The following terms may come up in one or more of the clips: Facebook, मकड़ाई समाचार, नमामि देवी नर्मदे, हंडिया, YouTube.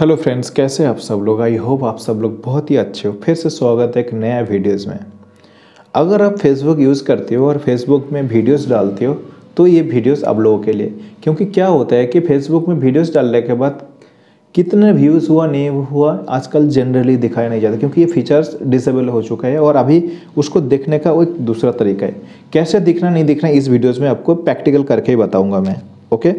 Hello friends, कैसे आप सब लोग। आई होप आप सब लोग बहुत ही अच्छे हो। फिर से स्वागत है एक नया वीडियोस में। अगर आप फेसबुक यूज़ करते हो और फेसबुक में वीडियोस डालते हो तो ये वीडियोस आप लोगों के लिए, क्योंकि क्या होता है कि फेसबुक में वीडियोस डालने के बाद कितने व्यूज़ हुआ नहीं हुआ आजकल जनरली दिखाया नहीं जाता, क्योंकि ये फीचर्स डिसेबल हो चुका है और अभी उसको देखने का वो एक दूसरा तरीका है। कैसे दिखना नहीं दिखना इस वीडियोज़ में आपको प्रैक्टिकल करके ही बताऊँगा मैं। ओके,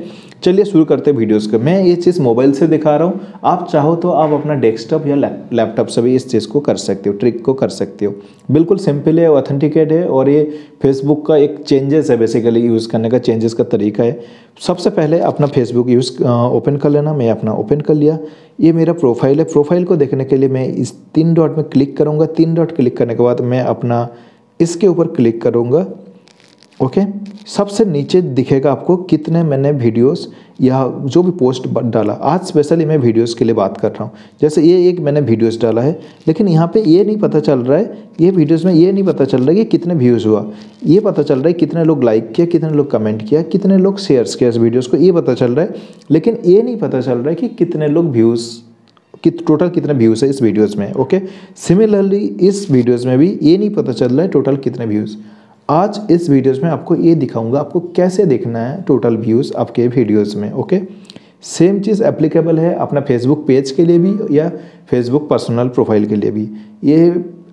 चलिए शुरू करते हैं वीडियोस को। मैं ये चीज़ मोबाइल से दिखा रहा हूँ, आप चाहो तो आप अपना डेस्कटॉप या लैपटॉप से भी इस चीज़ को कर सकते हो, ट्रिक को कर सकते हो। बिल्कुल सिंपल है, ऑथेंटिकेट है और ये फेसबुक का एक चेंजेस है, बेसिकली यूज़ करने का चेंजेस का तरीका है। सबसे पहले अपना फेसबुक यूज़ ओपन कर लेना। मैं अपना ओपन कर लिया। ये मेरा प्रोफाइल है। प्रोफाइल को देखने के लिए मैं इस 3 डॉट में क्लिक करूँगा। 3 डॉट क्लिक करने के बाद मैं अपना इसके ऊपर क्लिक करूँगा। ओके, सबसे नीचे दिखेगा आपको कितने मैंने वीडियोस या जो भी पोस्ट डाला। आज स्पेशली मैं वीडियोस के लिए बात कर रहा हूँ। जैसे ये एक मैंने वीडियोस डाला है, लेकिन यहाँ पे ये नहीं पता चल रहा है, ये वीडियोस में ये नहीं पता चल रहा है कि कितने व्यूज़ हुआ। ये पता चल रहा है कितने लोग लाइक किया, कितने लोग कमेंट किया, कितने लोग शेयर्स किया इस वीडियोज़ को, ये पता चल रहा है। लेकिन ये नहीं पता चल रहा है कि कितने लोग व्यूज़ टोटल कितने व्यूज़ है इस वीडियोज़ में। ओके, सिमिलरली इस वीडियोज़ में भी ये नहीं पता चल रहा है टोटल कितने व्यूज़। आज इस वीडियोस में आपको ये दिखाऊंगा आपको कैसे देखना है टोटल व्यूज़ आपके वीडियोस में। ओके, सेम चीज़ एप्लीकेबल है अपना फेसबुक पेज के लिए भी या फेसबुक पर्सनल प्रोफाइल के लिए भी। ये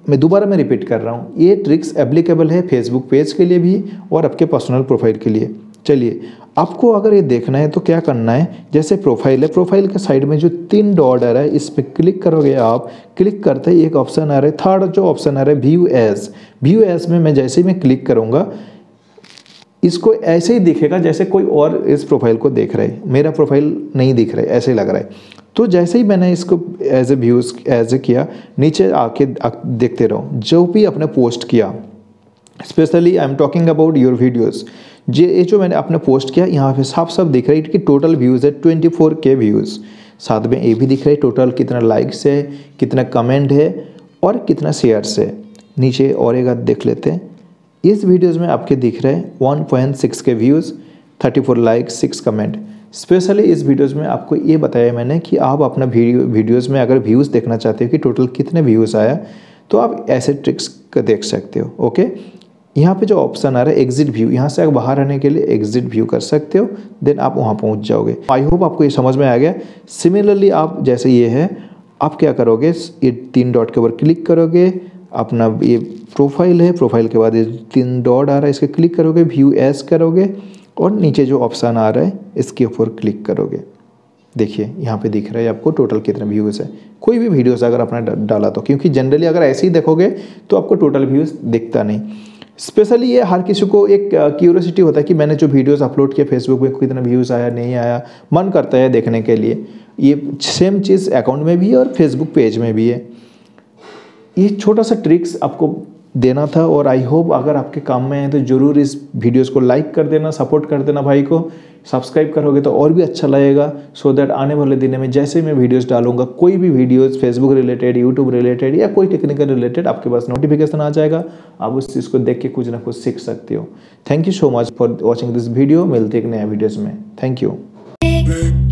मैं दोबारा मैं रिपीट कर रहा हूँ, ये ट्रिक्स एप्लीकेबल है फेसबुक पेज के लिए भी और आपके पर्सनल प्रोफाइल के लिए। चलिए, आपको अगर ये देखना है तो क्या करना है, जैसे प्रोफाइल है, प्रोफाइल के साइड में जो 3 डॉट आ रहा है इस पर क्लिक करोगे। आप क्लिक करते ही एक ऑप्शन आ रहा है, थर्ड जो ऑप्शन आ रहा है व्यू एज। व्यू एज में मैं जैसे ही मैं क्लिक करूँगा इसको ऐसे ही दिखेगा जैसे कोई और इस प्रोफाइल को देख रहा है। मेरा प्रोफाइल नहीं दिख रहा है, ऐसे लग रहा है। तो जैसे ही मैंने इसको as a views as a किया, नीचे आके देखते रहो जो भी आपने पोस्ट किया। Specially I am talking about your videos. ये जो मैंने अपने पोस्ट किया यहाँ पे साफ साफ दिख रहा है कि टोटल व्यूज़ है 24K व्यूज़। साथ में ये भी दिख रहा है टोटल कितना लाइक्स है, कितना कमेंट है और कितना शेयर्स है। नीचे और एक देख लेते हैं। इस वीडियोज़ में आपके दिख रहे हैं 1.6K views, 34 likes, 6 comment. Specially इस वीडियोस में आपको ये बताया मैंने कि आप अपना वीडियोस में अगर व्यूज़ देखना चाहते हो कि टोटल कितने व्यूज़ आया तो आप ऐसे ट्रिक्स का देख सकते हो। ओके, यहाँ पे जो ऑप्शन आ रहा है एग्जिट व्यू, यहाँ से आप बाहर आने के लिए एग्जिट व्यू कर सकते हो, देन आप वहाँ पहुँच जाओगे। आई होप आपको ये समझ में आ गया। सिमिलरली आप जैसे ये है, आप क्या करोगे, ये 3 डॉट के ऊपर क्लिक करोगे। अपना ये प्रोफाइल है, प्रोफाइल के बाद ये 3 डॉट आ रहा है, इसके क्लिक करोगे, व्यू एस करोगे और नीचे जो ऑप्शन आ रहा है इसके ऊपर क्लिक करोगे। देखिए यहाँ पे दिख रहा है आपको टोटल कितने व्यूज़ है, कोई भी वीडियोस अगर आपने डाला तो, क्योंकि जनरली अगर ऐसे ही देखोगे तो आपको टोटल व्यूज़ दिखता नहीं। स्पेशली ये हर किसी को एक क्यूरियोसिटी होता है कि मैंने जो वीडियोस अपलोड किया फेसबुक में कितना व्यूज़ आया नहीं आया, मन करता है देखने के लिए। ये सेम चीज़ अकाउंट में भी है और फेसबुक पेज में भी है। ये छोटा सा ट्रिक्स आपको देना था और आई होप अगर आपके काम में है तो ज़रूर इस वीडियोस को लाइक कर देना, सपोर्ट कर देना भाई को। सब्सक्राइब करोगे तो और भी अच्छा लगेगा, सो दैट आने वाले दिनों में जैसे मैं वीडियोस डालूंगा, कोई भी videos Facebook related, YouTube related या कोई टेक्निकल रिलेटेड, आपके पास नोटिफिकेशन आ जाएगा। आप उस चीज़ को देख के कुछ ना कुछ सीख सकते हो। Thank you so much for watching this video. मिलते एक नया वीडियोज़ में। Thank you.